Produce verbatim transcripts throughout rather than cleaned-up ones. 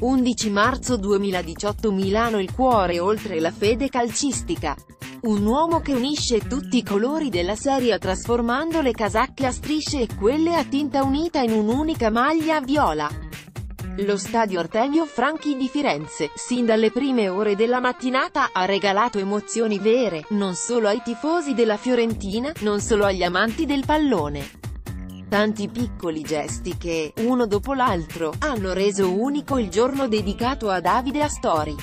undici marzo duemiladiciotto Milano, il cuore oltre la fede calcistica. Un uomo che unisce tutti i colori della serie trasformando le casacche a strisce e quelle a tinta unita in un'unica maglia viola. Lo stadio Artemio Franchi di Firenze, sin dalle prime ore della mattinata, ha regalato emozioni vere, non solo ai tifosi della Fiorentina, non solo agli amanti del pallone. Tanti piccoli gesti che, uno dopo l'altro, hanno reso unico il giorno dedicato a Davide Astori.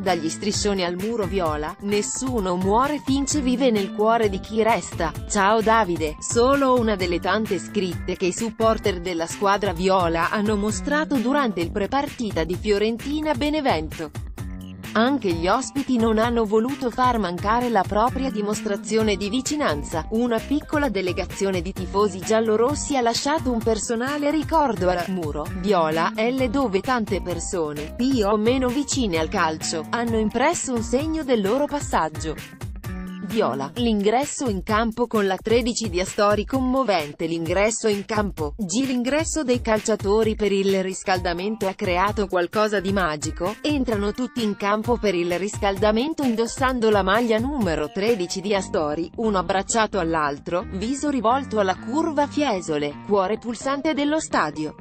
Dagli striscioni al muro viola, nessuno muore finché vive nel cuore di chi resta, ciao Davide, solo una delle tante scritte che i supporter della squadra viola hanno mostrato durante il prepartita di Fiorentina-Benevento. Anche gli ospiti non hanno voluto far mancare la propria dimostrazione di vicinanza, una piccola delegazione di tifosi giallorossi ha lasciato un personale ricordo al muro viola L, dove tante persone, più o meno vicine al calcio, hanno impresso un segno del loro passaggio. Viola, l'ingresso in campo con la tredici di Astori, commovente l'ingresso in campo, G. L'ingresso dei calciatori per il riscaldamento ha creato qualcosa di magico, entrano tutti in campo per il riscaldamento indossando la maglia numero tredici di Astori, uno abbracciato all'altro, viso rivolto alla curva Fiesole, cuore pulsante dello stadio.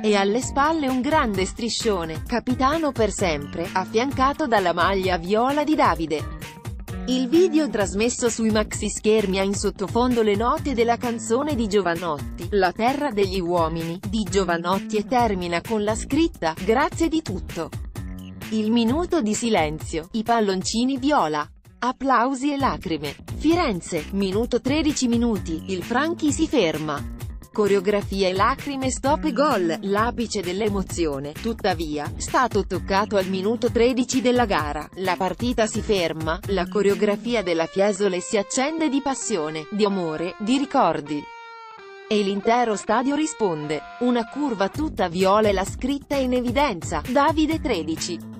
E alle spalle un grande striscione, capitano per sempre, affiancato dalla maglia viola di Davide. Il video trasmesso sui maxischermi ha in sottofondo le note della canzone di Jovanotti, La terra degli uomini, di Jovanotti, e termina con la scritta, grazie di tutto. Il minuto di silenzio, i palloncini viola, applausi e lacrime. Firenze, minuto tredici minuti, il Franchi si ferma. Coreografie, lacrime, stop e gol, l'apice dell'emozione, tuttavia, stato toccato al minuto tredici della gara, la partita si ferma, la coreografia della Fiesole si accende di passione, di amore, di ricordi. E l'intero stadio risponde, una curva tutta viola e la scritta in evidenza, Davide tredici.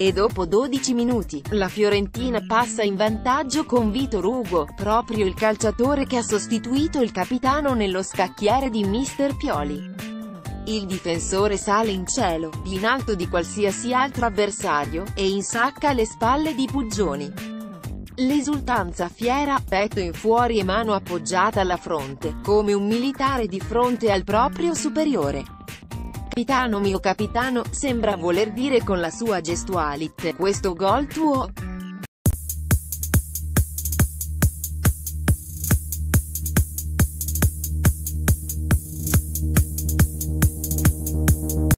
E dopo dodici minuti, la Fiorentina passa in vantaggio con Vitor Hugo, proprio il calciatore che ha sostituito il capitano nello scacchiere di Mister Pioli. Il difensore sale in cielo, in alto di qualsiasi altro avversario, e insacca le spalle di Puggioni. L'esultanza fiera, petto in fuori e mano appoggiata alla fronte, come un militare di fronte al proprio superiore. Capitano mio capitano, sembra voler dire con la sua gestualità, questo gol tuo.